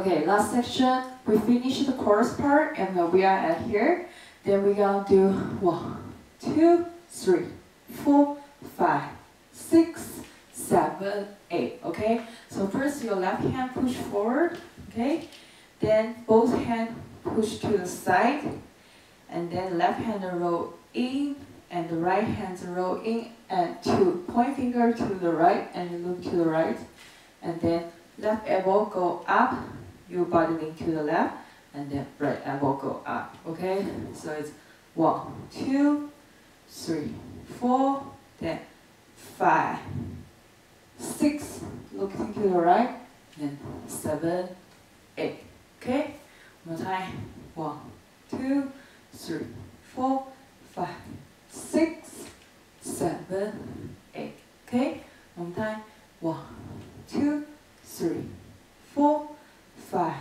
Okay, last section, we finished the chorus part and we are at here. Then we're gonna do 1, 2, 3, 4, 5, 6, 7, 8. Okay, so first your left hand push forward, okay, then both hand push to the side, and then left hand roll in and the right hand roll in and two, point finger to the right and look to the right, and then left elbow go up, your body lean to the left, and then right elbow go up. Okay, so it's 1, 2, 3, 4, then 5, 6, looking to the right, then 7, 8. Okay, one more time, 1, 2, 3, 4, 5, 6, 7, 8. Okay, one more time, 1, 2, 3, 4, 5,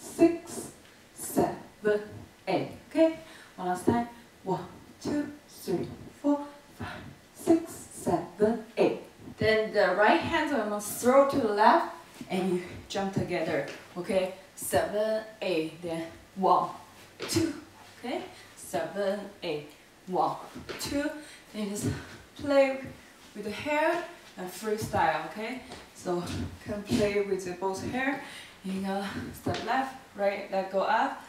6, 7, 8. Okay, one last time, 1, 2, 3, 4, 5, 6, 7, 8. Then the right hand I must throw to the left and you jump together. Okay, 7, 8. Then 1, 2. Okay, 7, 8. 1, 2. Then just play with the hair and freestyle. Okay, so can play with both hair. You know, step left, right, left go up.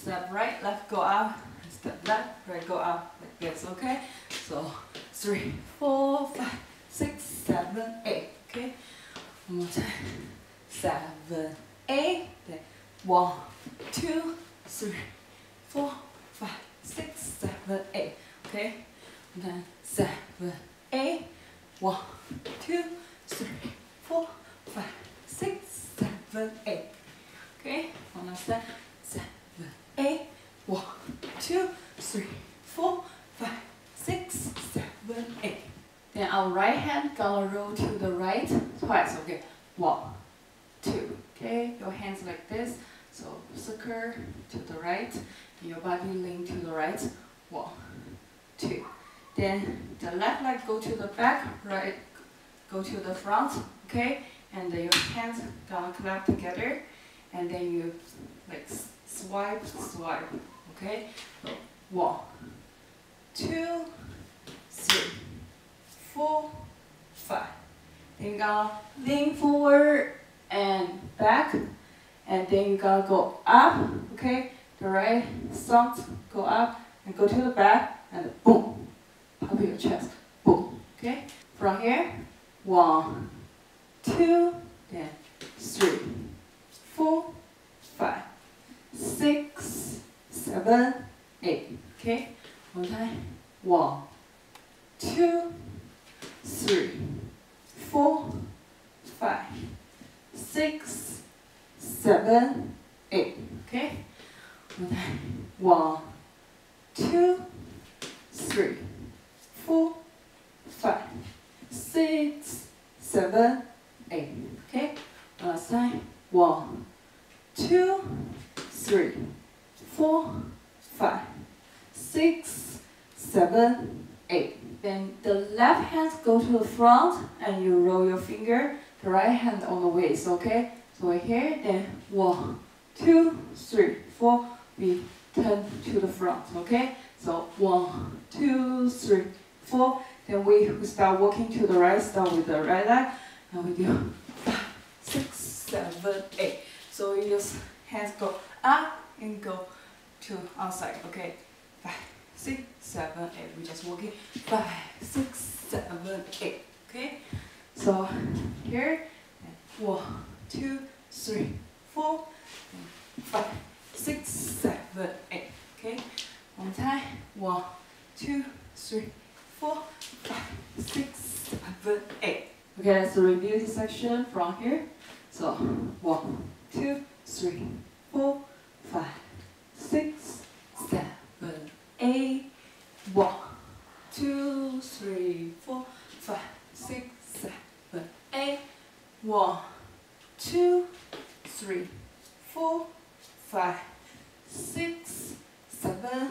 Step right, left go up. Step left, right go up. Like this. Okay, so 3, 4, 5, 6, 7, 8. Okay, one more time. 7, 8. Then 1, 2, 3, 4, 5, 6, 7, 8. Okay, and then 7, 8. 1, 2, 3, 4, 5, 6, 7, 8. Okay, one last time. 7, 8. 1, 2, 3, 4, 5, 6, 7, 8. Then our right hand gonna roll to the right twice. Okay, 1, 2. Okay, your hands like this. So circle to the right. Your body lean to the right. 1, 2. Then the left leg go to the back, right go to the front, okay? And then your hands gonna clap together, and then you like swipe, okay? So 1, 2, 3, 4, 5. Then you gonna lean forward and back, and then you gonna go up, okay? The right thumb go up and go to the back, and boom. Pop your chest, boom, okay? From here, 1, 2, then 3, 4, 5, 6, 7, 8, okay? One time, 1, 2, 3, 4, 5, 6, 7, 8, okay? One time, 1, 2, 3, 4, 5, 6, 7, 8. Okay, last time. 1, 2, 3, 4, 5, 6, 7, 8. Then the left hand go to the front and you roll your finger. The right hand on the waist. Okay, so right here. Then 1, 2, 3, 4. We turn to the front. Okay, so 1, 2, 3, 4. Then we start walking to the right, start with the right leg, and we do 5, 6, 7, 8. So you just hands go up and go to outside, okay? 5, 6, 7, 8. We're just walking 5, 6, 7, 8, okay? So here, 1, 2, 3, 4, 5, 6, 7, 8, okay? One time, 1, 2, 3, 4, 5, 6, 7, 8. Okay, let's review this section from here. So 1, 2, 3, 4, 5, 6, 7, 8. 1, 2, 3, 4, 5, 6, 7, 8. 1, 2, 3, 4, 5, 6, 7,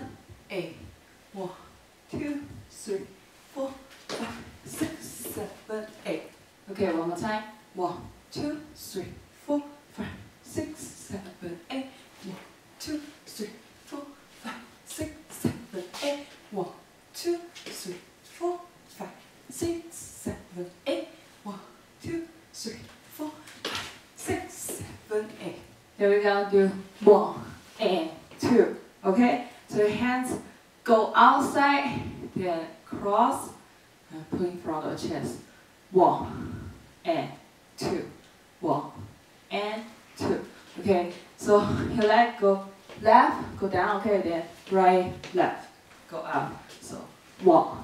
8. 1, 2, 3, 4, 5, 6, 7, 8. Okay, one more time. 1, 2, 3, 4, 5, 6. Then we're gonna do 1 and 2. Okay? So the hands go outside, then cross, and put in front of the chest. 1 and 2. 1 and 2. Okay, so your leg go left, go down, okay, then right, left, go up. So 1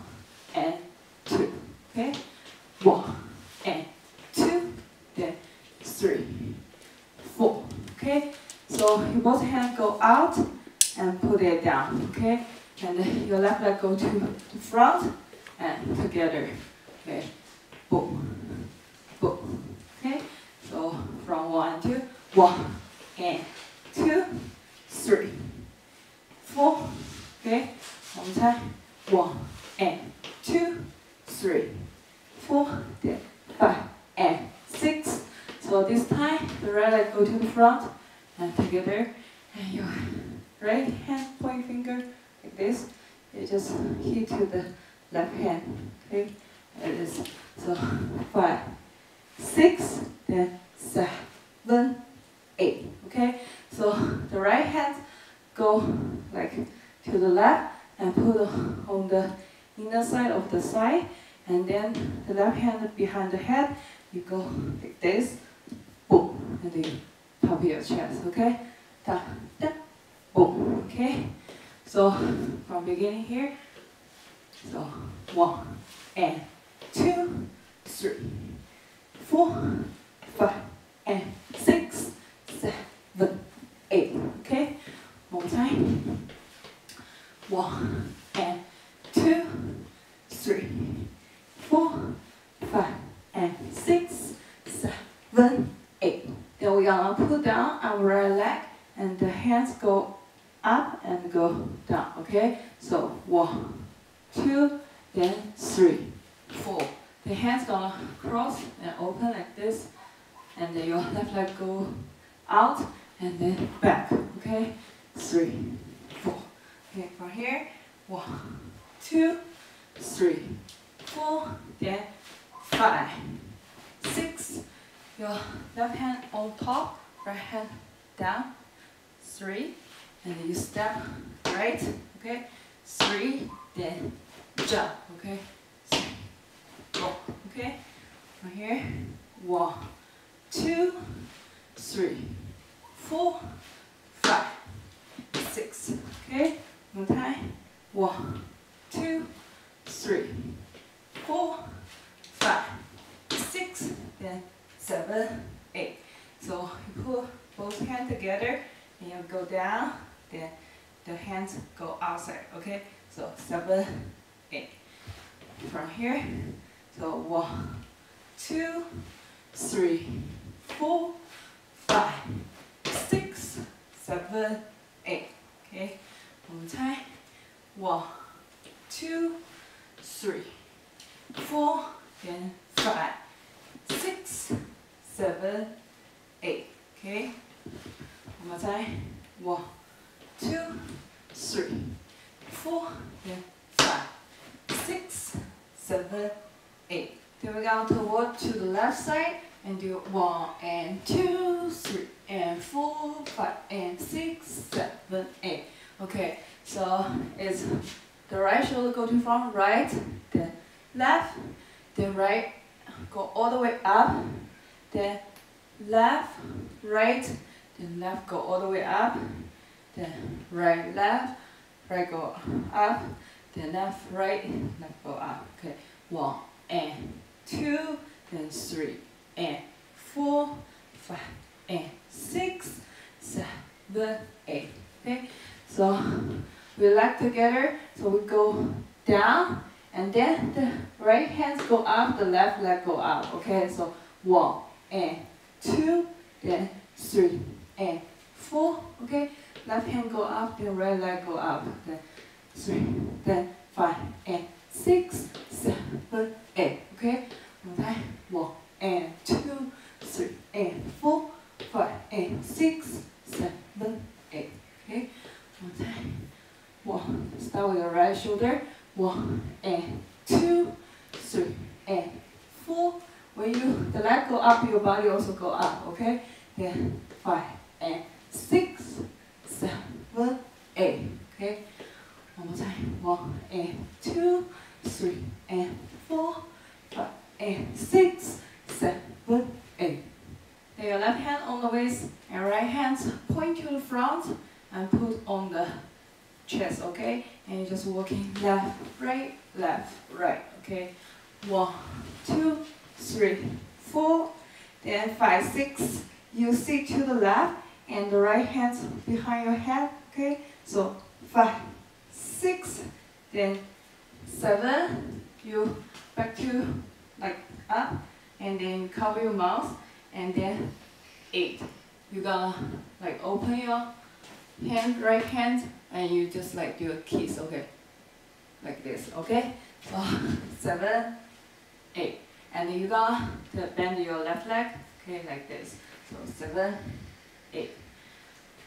and 2. Okay? 1 and 2, then 3, 4. Okay? So your both hands go out and put it down. Okay? And then your left leg go to the front and together. Okay. Boom. Boom. Okay? So from 1 and 2. 1 and 2, 3, 4. Okay, one more time. 1 and 2, 3, 4. Then 5 and 6. So this time the right leg go to the front and together, and your right hand point finger like this. You just hit to the left hand. Okay, it is so 5, 6. Then 7, 8. Okay, so the right hand go like to the left and put on the inner side of the side, and then the left hand behind the head, you go like this, boom, and then you top your chest, okay, tap, tap, boom, okay. So from beginning here, so 1 and 2, 3, 4, 5 and 6, 7, 8. Okay, more time. 1 and 2, 3, 4, 5 and 6, 7, 8. Then we're gonna put down our right leg and the hands go up and go down. Okay, so 1, 2, then 3, 4. The hands gonna cross and open like this, and then your left leg go out and then back. Okay, 3, 4. Okay, from here, 1, 2, 3, 4. Then 5, 6. Your left hand on top, right hand down. 3, and then you step right. Okay, 3. Then jump. Okay, 3, 4. Okay, from here, 1, 2, 3, 4, 5, 6. Okay, one time. 1, 2, 3, 4, 5, 6. Then 7, 8. So you pull both hands together and you go down. Then the hands go outside. Okay, so 7, 8. From here, so 1, 2, 3, 4, 5, 6, 7, 8. Okay, one time. 1, 2, 3, 4, then 5, 6, 7, 8. Okay, one more time. 1, 2, 3, 4, then 5, 6, 7, 8. Then we're going to walk to the left side and do 1 and 2, 3 and 4, 5 and 6, 7, 8. Okay, so it's the right shoulder go to front, right, then left, then right, go all the way up, then left, right, then left go all the way up, then right, left, right go up, then left, right, left go up. Okay, 1 and 2, then 3 and 4, 5 and 6, 7, 8. Okay, so we leg together, so we go down, and then the right hands go up, the left leg go up. Okay, so 1 and 2, then 3 and 4. Okay, left hand go up, then right leg go up, then 3, then 5 and 6, 7, 8. Okay, okay, 1 and 2, 3 and 4, 5 and 6, 7, 8. Okay, one time. 1, start with your right shoulder. 1 and 2, 3 and 4. When you the leg go up, your body also go up. Okay, then 5 and right hands point to the front and put on the chest, okay? And you're just walking left, right, okay? 1, 2, 3, 4, then 5, 6. You sit to the left and the right hand behind your head, okay? So 5, 6, then 7. You back to like up, and then you cover your mouth, and then 8. You gotta like open your hand, right hand, and you just like do a kiss, okay? Like this, okay? So 7, 8, and then you gotta bend your left leg, okay? Like this. So 7, 8.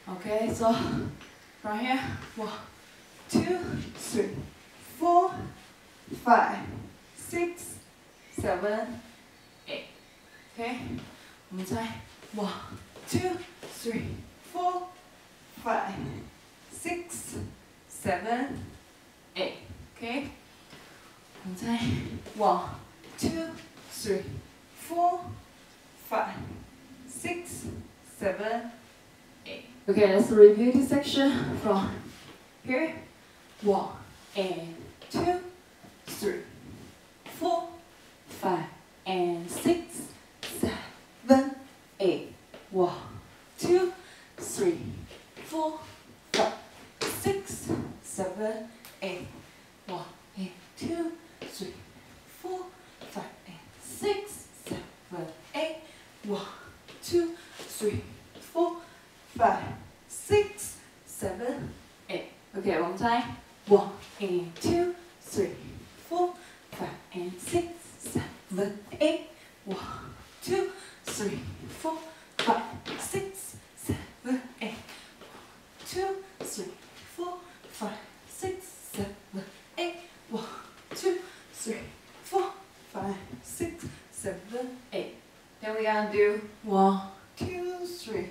Okay, so from here, 1, 2, 3, 4, 5, 6, 7, 8. Okay, 1, 2, 3, 4, 5, 6, 7, 8. Okay, 1, 2, 3, 4, 5, 6, 7, 8. Okay, let's repeat this section from here. 1 and 2, 3, 4, 5 and 6, 7, 8. 1, 2, 3, 4, 5, 6, 7, 8. 1 and 2, 3, 4, 5 and 6, 7, 8. 1, 2, 3, 4, 5, 6, 7, 8. Okay, one time. 1 and 2, 3, 4, 5 and 6, 7, 8. 1, 2, 3, 4, 5, 6, 7, 8. 1, 2, 3, 4, 5, 6, 7, 8. 1, 2, 3, 4, 5, 6, 7, 8. Then we're gonna do 1, 2, 3,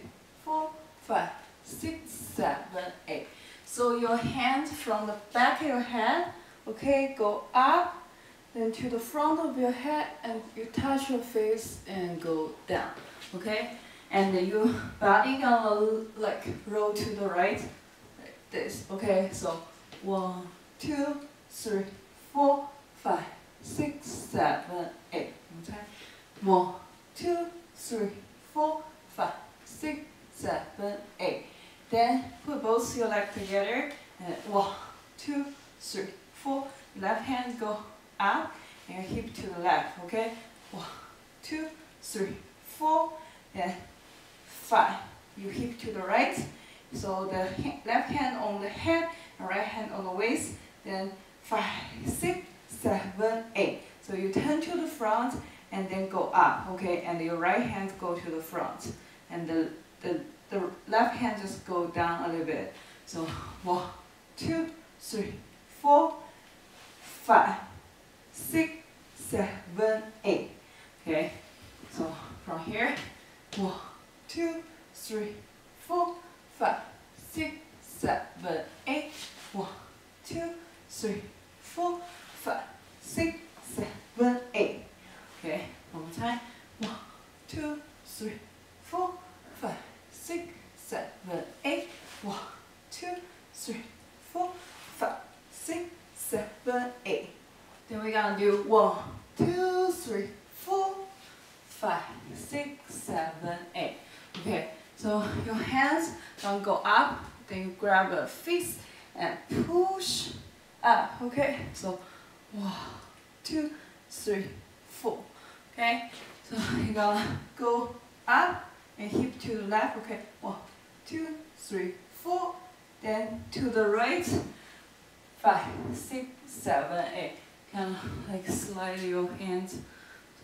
4, 5, 6, 7, 8. So your hand from the back of your head, okay, go up, then to the front of your head, and you touch your face and go down, okay? And then your body gonna like roll to the right, like this, okay? So 1, 2, 3, 4, 5, 6, 7, 8. Okay? 1, 2, 3, 4, 5, 6, 7, 8. Then put both your legs together. 1, 2, 3, 4. Left hand go up and hip to the left. Okay. 1, 2, 3, 4. Then 5. You hip to the right. So the left hand on the head, and right hand on the waist. Then 5, 6, 7, 8. So you turn to the front and then go up, okay, and your right hand go to the front, and the left hand just go down a little bit. So 1, 2, 3, 4, 5, 6, 7, 8. Okay, so from here, 1, 2, 3, 4, 5, 6, 7, 8. 1, 2, 3, 4, 5, 6, 7, 8. Okay, one more time. 1, 2, 3, 4, 5, 6, 7, 8. 1, 2, 3, 4, 5, 6, 7, 8. Then we're gonna do 1, 2, 3, 4, 5, 6, 7, 8. Okay, so your hands don't go up, then you grab a fist and push up. Okay, so 1, 2, 3, 4. Okay, so you gotta go up and hip to the left, okay, 1, 2, 3, 4, then to the right, 5, 6, 7, 8, kind of like slide your hands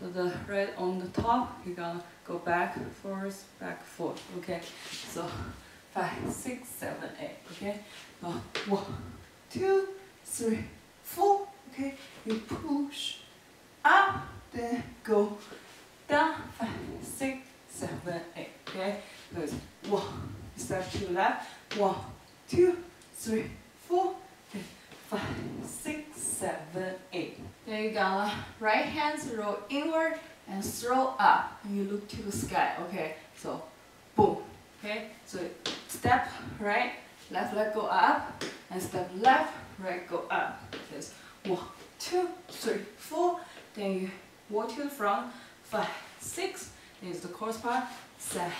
to the right on the top, you gotta go back, forth, back, forth, okay, so 5, 6, 7, 8, okay, 1, 2, 3, 4, okay, you push up, then go down, 5, 6, 7, 8, okay? Good. 1, step to the left, 1, 2, 3, 4, then 5, 6, 7, 8. Then you gotta right hands roll inward and throw up, and you look to the sky, okay? So boom, Okay, so step right, left leg go up, and step left, right go up. Yes. 1, 2, 3, 4. Then you walk to the front. 5, 6. Then it's the cross part. 7.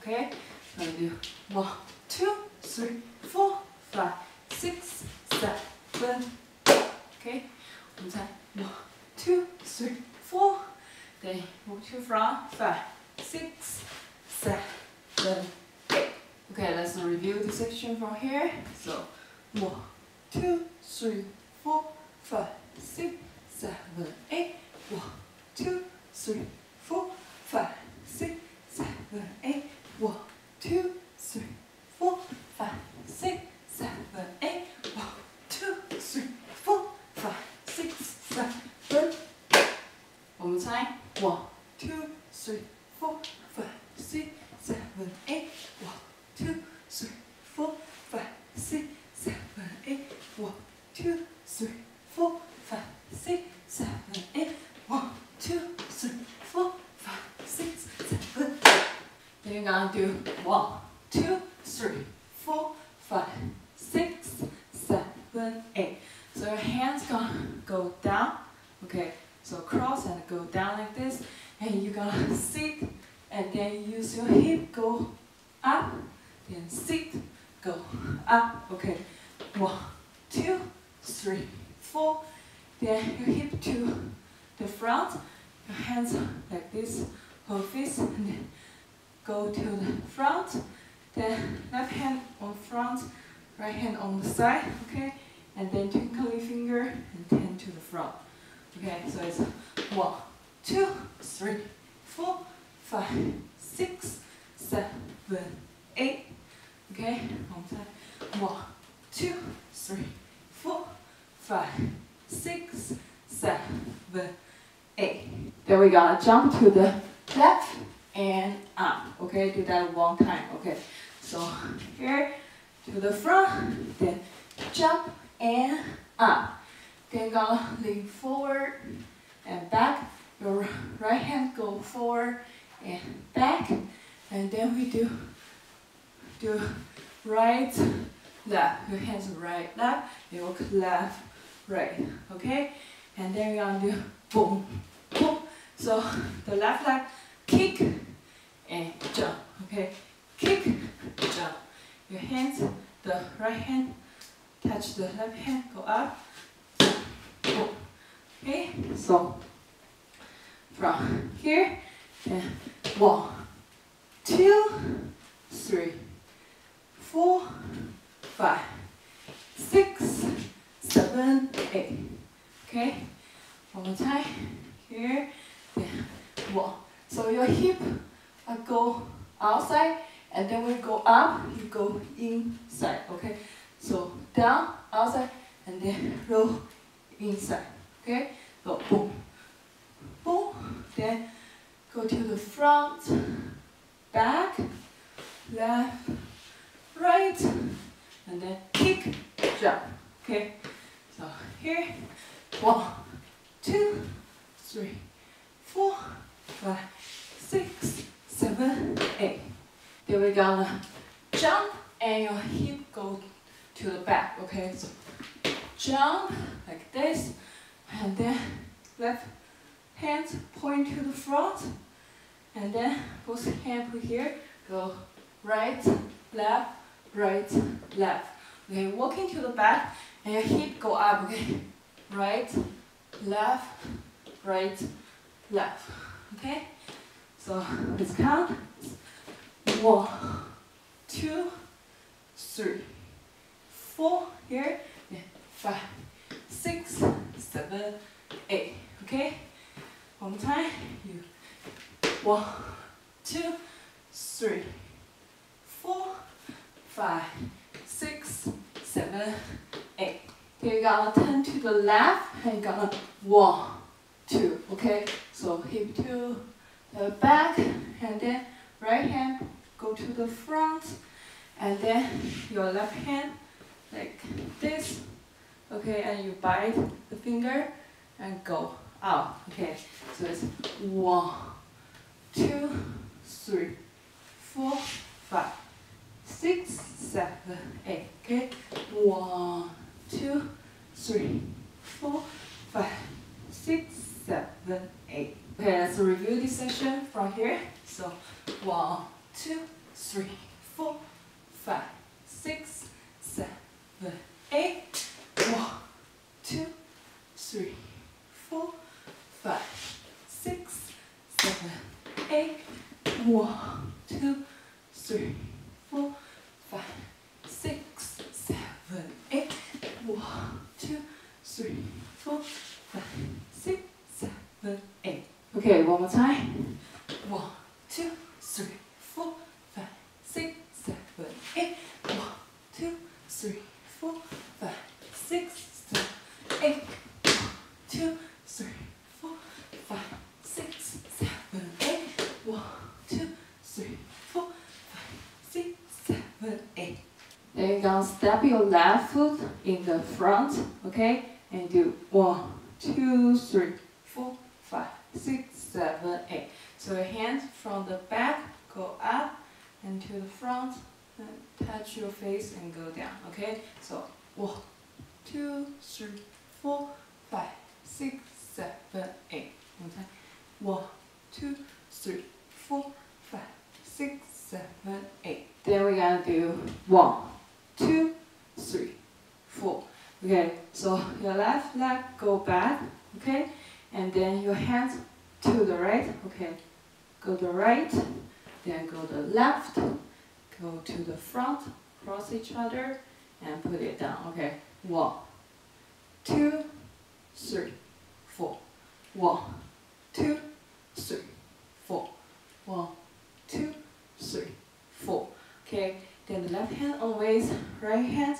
Okay. Now do 1, 2, 3, 4, 5, 6, 7. Okay. 1, 2, 3, 4. Then walk to the front. 5, 6, 7, 8. Okay, let's review the section from here. So 1, 2, 3, 4, 5, 6, 7, 8. 1, 2, 3, 4, 5, 6, 7, 8. 1, 2, 3, 4, 5, 6, 7, 8. 1, 2, 3, 4, 5, 6, 7. 我们猜 1, 2, 3, 4, 5, 6, 7, 8. 1, 2, 3, 4, 5, 6, 7, 8. 1, 2, 3, 4, 5, 6, 7, 8. 1, 2, 3, 4, 5, 6, 7, 8. Then you're gonna do 1, 2, 3, 4, 5, 6, 7, 8. So your hands gonna go down, okay? So cross and go down like this, and you're gonna sit, and then use your hip, go up, then sit, go up, okay? 1, 2, 3, 4, then your hip to the front, your hands like this, hold fist, and then go to the front, then left hand on front, right hand on the side, okay? And then twinkly finger, and then to the front. Okay, so it's 1, 2, 3, 4, 5, 6, 7, 8. Okay, one time. 1, 2, 3, 4, 5, 6, 7, 8. Then we're gonna jump to the left and up. Okay, do that one time. Okay, so here to the front, then jump and up. Then gonna lean forward and back. Your right hand go forward and back. And then we do right, left. Your hands right, left. You walk left, right. Okay? And then you're gonna do boom, boom. So the left leg kick and jump. Okay? Kick, jump. Your hands, the right hand, touch the left hand, go up. Okay, so from here, and 1, 2, 3, 4, 5, 6, 7, 8. Okay, one more time. Here, then 1. So your hip will go outside, and then when you go up, you go inside. Okay, so down, outside, and then roll inside. Okay, go boom, boom, then go to the front, back, left, right, and then kick, jump. Okay, so here, 1, 2, 3, 4, 5, 6, 7, 8. Then we're gonna jump and your hip go to the back. Okay, so jump like this. And then left hand point to the front, and then both hands put here, go right, left, right, left. Okay, walking to the back, and your hip go up, okay? Right, left, right, left. Okay? So let's count. 1, 2, 3, 4 here, then 5, 6, 7, 8. Okay? One time. You 1, 2, 3, 4, 5, 6, 7, 8. Then you're gonna turn to the left and you're gonna 1, 2. Okay? So hip to the back, and then right hand go to the front, and then your left hand like this. Okay, and you bite the finger and go out. Okay, so it's 1, 2, 3, four, five, six, seven, eight. Okay, 1, 2, 3, 4, 5, 6, 7, 8. Okay, let's review this session from here. So 1, 2, 3, 4, 5, 6, 7, 8. 1, 2, 3, 4, 5, 6, 7, 8. 1, 2, 3, 4, 5, 6, 7, 8. 1, 2, 3, 4, 5, 6, 7, 8. Okay, one more time. 1, 2, 3, 4, 5, 6, 7, 8. 1, 2, 3, 4, 5, 6, 7, 8. 1, 2, 3, 4, 5, 6, 7, 8. 1, 2, 3, 4, 5, 6, 7, 8. Then you're gonna step your left foot in the front, okay? And do 1, 2, 3, 4, 5, 6, 7, 8. So your hands from the back go up and to the front, and touch your face and go down, okay? So 1, 2, 3, 4, 5, 6, 7, 8. 1, 2, 3, 4, 5, 6, 7, 8. Then we're gonna do 1, 2, 3, 4. Okay, so your left leg go back, okay, and then your hands to the right, okay, go to the right, then go to the left, go to the front, cross each other, and put it down, okay, 1, 2, 3, 4, 1, 2, 3, 4, 1, 2, 3, 4, okay, then the left hand always right hand,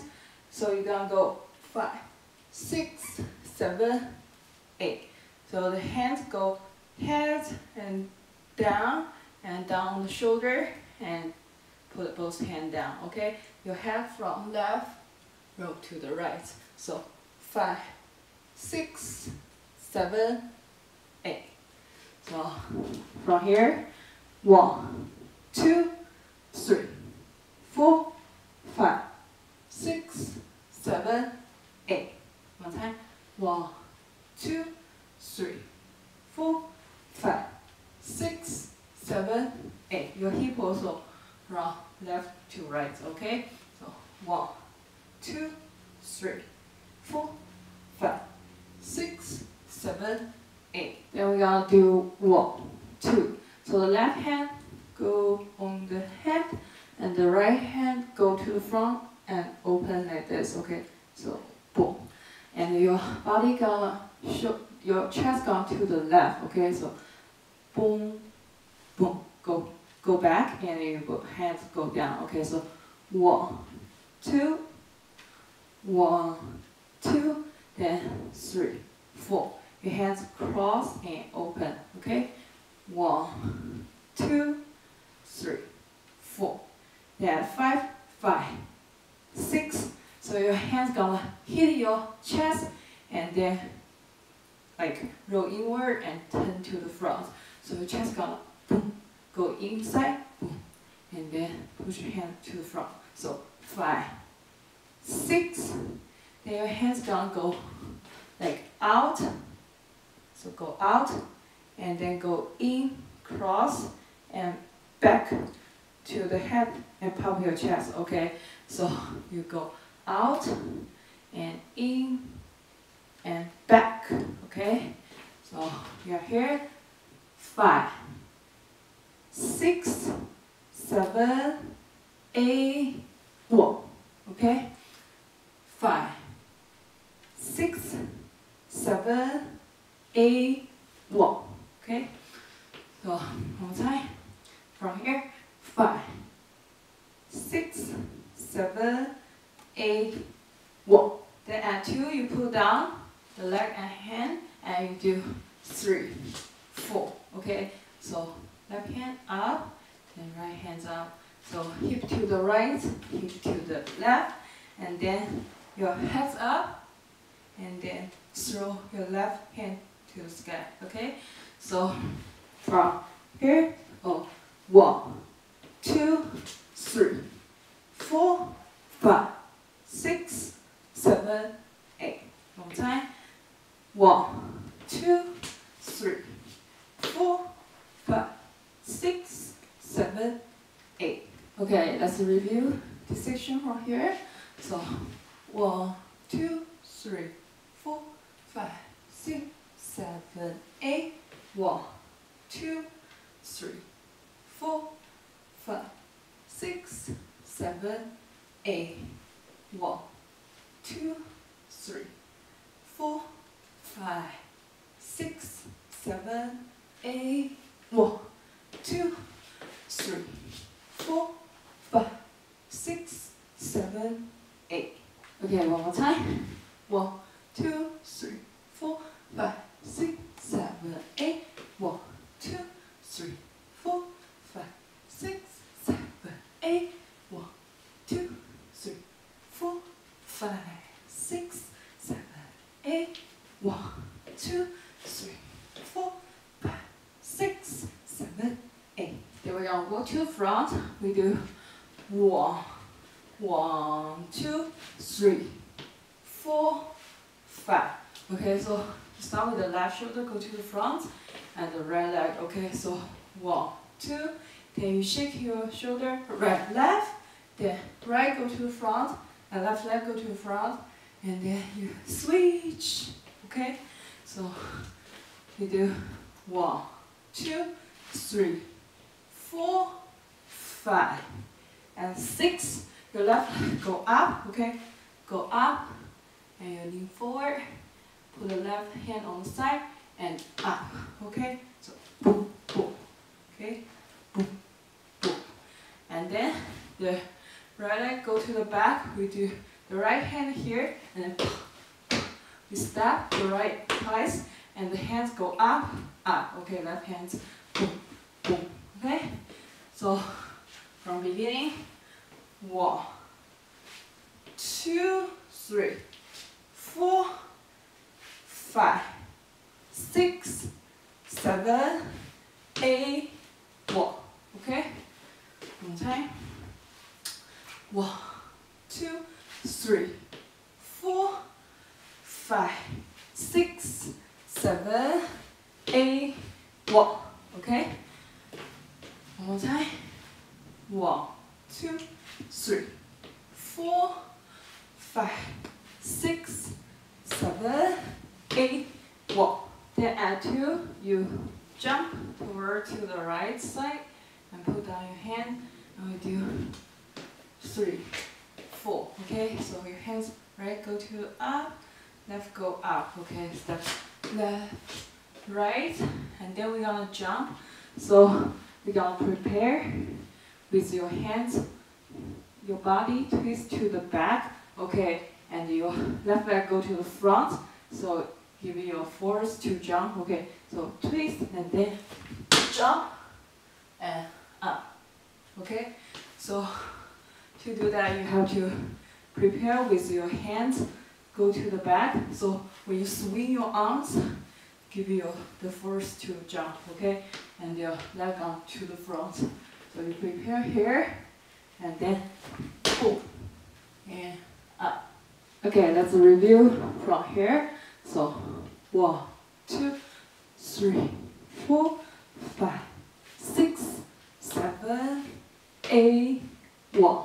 so you're gonna go 5, 6, 7, 8. So the hands go head and down the shoulder and put both hands down, okay? Your head from left roll to the right. So 5, 6, 7, 8. So from here, 1, 2, 3, 4, 5, 6, 7, 8. One time. 1, 2, 3, 4, 5, 6, 7, 8. Your hip also from left to right, okay? So 1, 2, 3, 4, 5, 6, 7, 8. Then we're gonna do 1, 2. So the left hand go on the head and the right hand go to the front and open like this, okay? So boom. And your body gonna show, your chest gone to the left, okay? So boom, boom, go back, and your hands go down, okay? So 1, 2, 1, 2, then 3, 4. Your hands cross and open, okay? 1, 2, 3, 4. Then 5, 5, 6. So your hands gonna hit your chest and then like roll inward and turn to the front. So your chest gonna boom, go inside, boom, and then push your hand to the front. So 5, 6. Then your hands gonna go like out. So go out and then go in, cross and back to the head and pump your chest. Okay, so you go out and in and back, okay? So you're here, 5, 6, 7, 8, 1, okay? 5, 6, 7, 8, 1, okay? So one time, from here, 5, 6, 7, 8, 1. Then at 2, you pull down the leg and hand, and you do 3, 4. Okay, so left hand up, then right hand up. So hip to the right, hip to the left, and then your head up, and then throw your left hand to the sky. Okay, so from here, 1, two, three, four, five, six, seven, eight. Long time. One, two, three, four, five, six, seven, eight. Okay, let's review this section from here. So, one, two, three, four, five, six, seven, eight. One, two, three, four, five, six, seven, eight. One, two, three, four, five, six, seven, eight. One, two, three, four, five, six, seven, eight. Okay, one more time. One, two, three, four, five, six, seven, eight. One, two, three, four, five, six, seven, eight. One, two, three, four, five, six, seven, eight. One, two, three, four, five, six, seven, eight. Then we're gonna go to front. We do one, two, three, four, five. Okay, so start with the left shoulder, go to the front, and the right leg. Okay, so one, two, then you shake your shoulder, right, left, then right go to the front, and left leg go to the front, and then you switch. Okay, so you do one, two, three, four, five, and six. Your left leg go up, okay? Go up, and you lean forward. Put the left hand on the side and up, okay? So boom, boom, okay? Boom, boom. And then the right leg go to the back. We do the right hand here, and then we step the right twice, and the hands go up, up. Okay, left hands, boom, boom, okay? So from beginning, one, two, three, four, five, six, seven, eight, one. Okay? One time. One, two, three, four, five, six, seven, eight, one. Okay? One more time. One, two, three, four, five, six, seven, eight, one. Then at two, you jump over to the right side and put down your hand, and we do three, four. Okay, so your hands right go to up, left go up. Okay, step left, right, and then we're gonna jump. So we're gonna prepare with your hands. Your body twist to the back, okay, and your left leg go to the front, so give it your force to jump, okay, so twist and then jump and up, okay, so to do that you have to prepare with your hands, go to the back, so when you swing your arms, give it the force to jump, okay, and your leg arm to the front, so you prepare here, and then boom and up. Okay, let's review from here. So 1, 2, 3, 4, 5, 6, 7, 8, 1,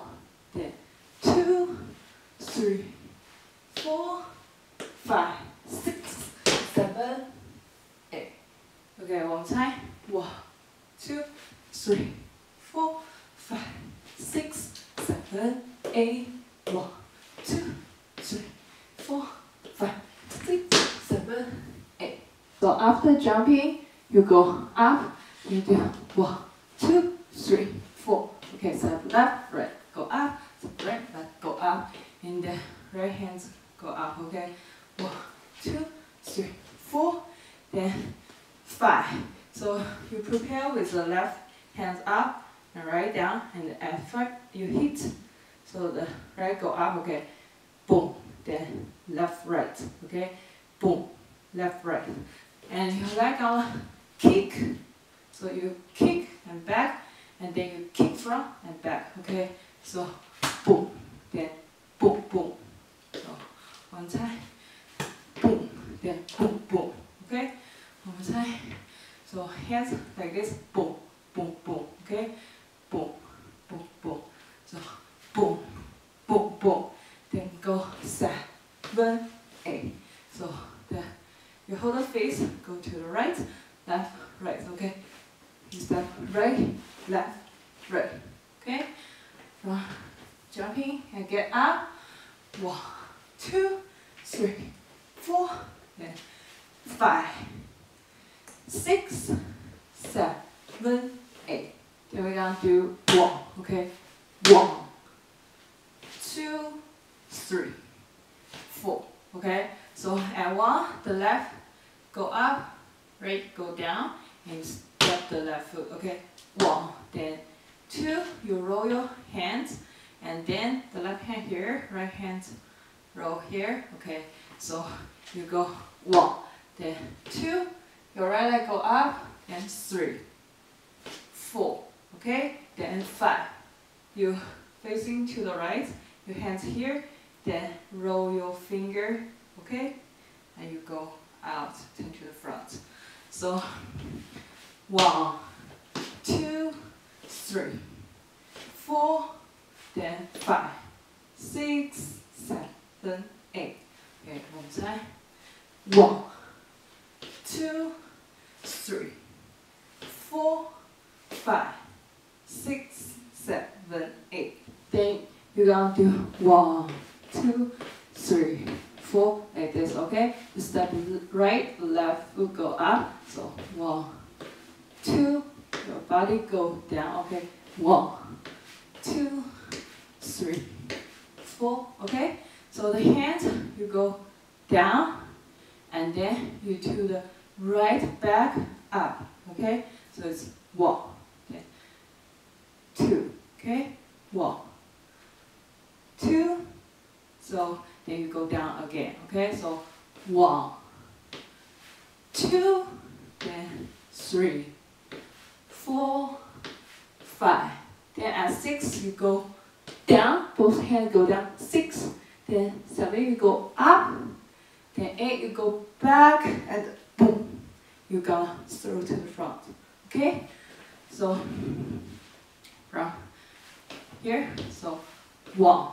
then 2, 3, 4, 5, 6, 7, 8. Okay, one more time. 1, 2, 3, 4, 5, 6, 7, 8, 1, 2, 3, 4, 5, 6, 7, 8. So after jumping, you go up, you do 1, 2, 3, 4. Okay, step left, right, go up, step right, left, go up, and the right hands go up, okay? 1, 2, 3, 4, then 5. So you prepare with the left hands up, and right down, and at 5, you hit, so the right go up, okay, boom, then left, right, okay, boom, left, right, and your leg on kick, so you kick and back, and then you kick front and back. Okay, so boom, then boom, boom. So one time, boom, then boom, boom. Okay, one more time. So hands like this, boom, boom, boom. Okay, boom, boom, boom. So boom, boom, boom. Then go 7, 8. So then you hold the face, go to the right, left, right. Okay. Step right, left, right. Okay? From jumping and get up. 1, 2, 3, 4, then 5, 6, 7, 8. Then we're gonna do 1, okay? 1, 2, 3, 4. Okay? So at 1, the left go up, right go down, and step the left foot, okay? 1, then 2, you roll your hands, and then the left hand here, right hand roll here, okay? So you go 1, then 2, your right leg go up, then 3, 4, okay? Then 5, you facing to the right, your hands here, then roll your finger, okay? And you go out, turn to the front. So 1, 2, 3, 4, then 5, 6, 7, 8. Okay, one time. 1, 2, 3, 4, 5, 6, 7, 8. Then you're gonna do 1, 2, 3, 4 like this, okay? You step right, left foot go up. So 1, 2, your body go down, okay? 1, 2, 3, 4, okay? So the hands, you go down, and then you do the right back up, okay? So it's 1, 2, okay? 1, 2, so then you go down again, okay? So 1, 2, then 3, 4, 5. Then at 6, you go down, both hands go down, 6, then 7, you go up, then 8, you go back, and boom, you go through to the front, okay? So from here, so 1,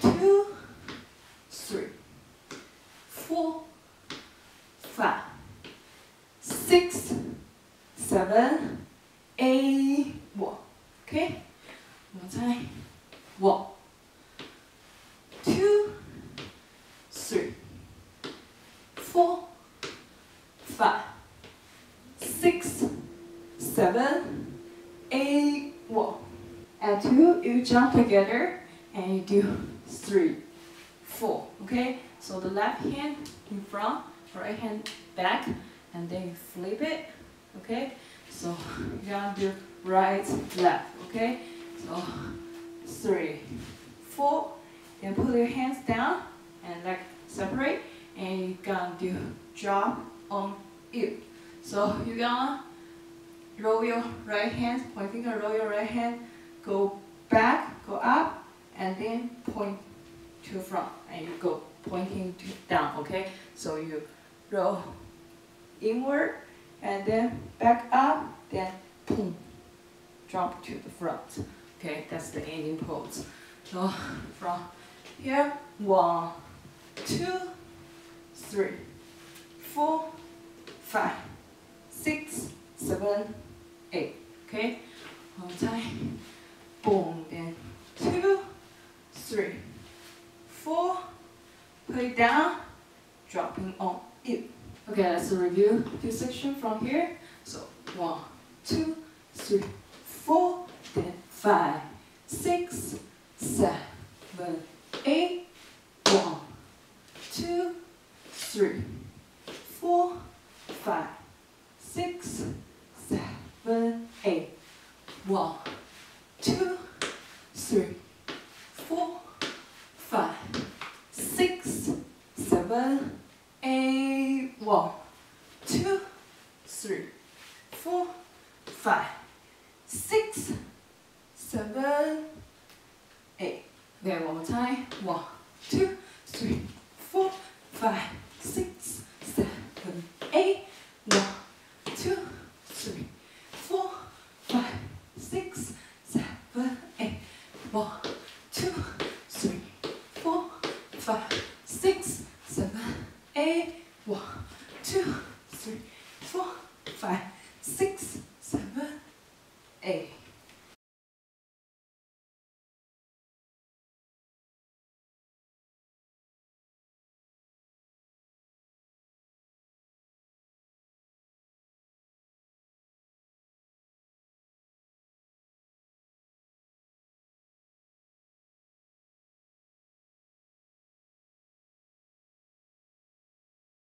2, 3, 4, 5, 6, 7, 8, walk. Okay? One time. 1, 2, 3, 4, 5, 6, 7, 8, walk. At 2, you jump together and you do 3, 4. Okay? So the left hand in front, right hand back, and then you flip it. Okay? So you're gonna do right, left, okay? So 3, 4, then put your hands down and leg separate, and you're gonna do drop on it. So you're gonna roll your right hand, point finger, roll your right hand, go back, go up, and then point to front, and you go pointing to down, okay? So you roll inward, and then back up, then boom, drop to the front. Okay, that's the ending pose. So from here, 1, 2, 3, 4, 5, 6, 7, 8. Okay, one time, boom, then 2, 3, 4, put it down, dropping on it. Okay, let's review this section from here. So 1, 2, 3, 4, then 5, 6, 7, 8, 1, 2, 3, 4, 5, 6, 7, 8, 1, 2, 3, 4, 5, 6, 7. 1, 2, 3, 4, 5, There, one more time. 1, 2, 3, 4, 5, 6, 7, 8. 1, 2, 3, 4, 5, 6, 7, 8. 1.